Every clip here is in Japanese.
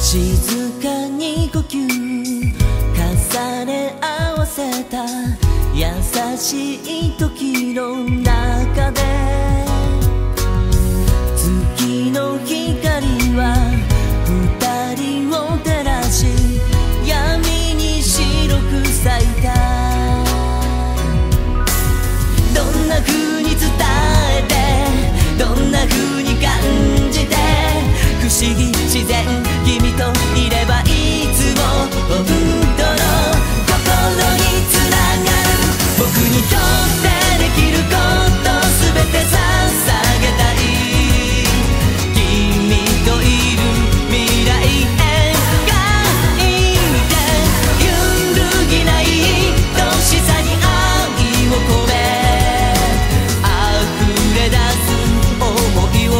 静かに呼吸重ね合わせた優しい時の中で、月の光は二人を照らし闇に白く咲いた。どんな風に伝えて、どんな風に感じて、不思議自然君といればいつも本当の心につながる。僕にとってできることすべて捧げたい。君といる未来描いて、揺るぎない愛しさに愛を込め溢れ出す想いを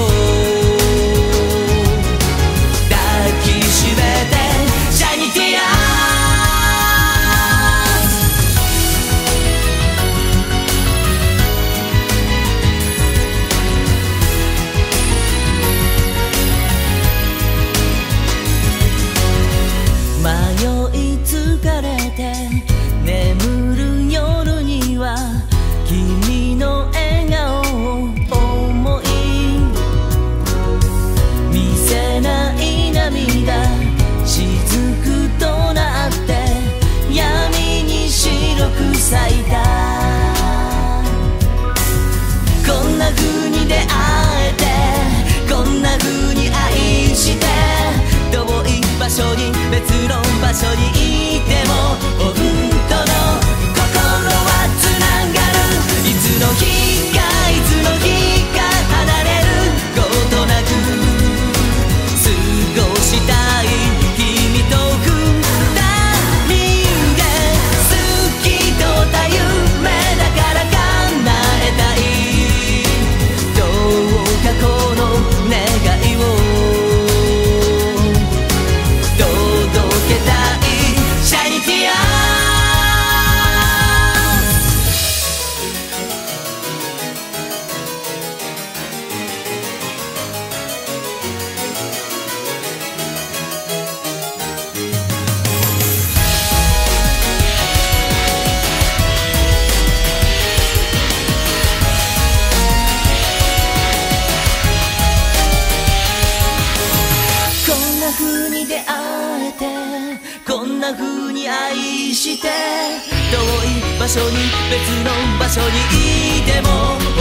咲いた。こんな風に出会えて、こんな風に愛して、遠い場所に別の場所にいても本当の心はつながる。いつの日かいつの日か離れることなく過ごしたい君と二人して、遠い場所に別の場所にいても本当の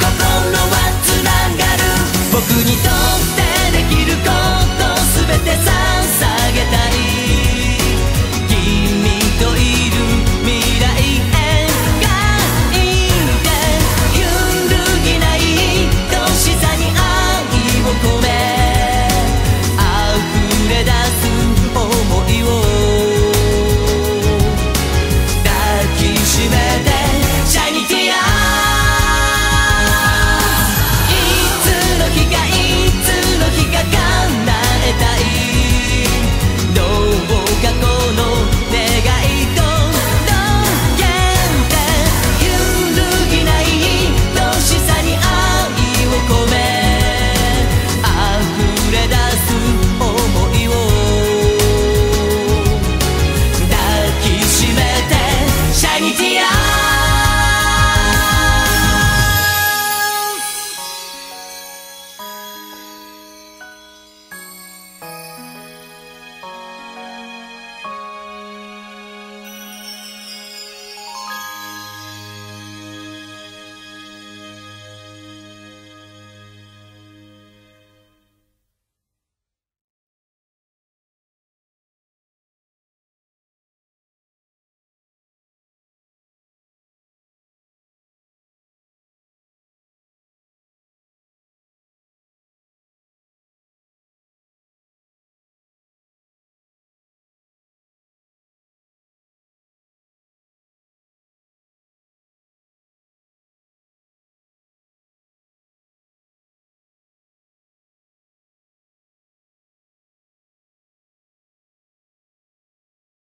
心はつながる。僕にとって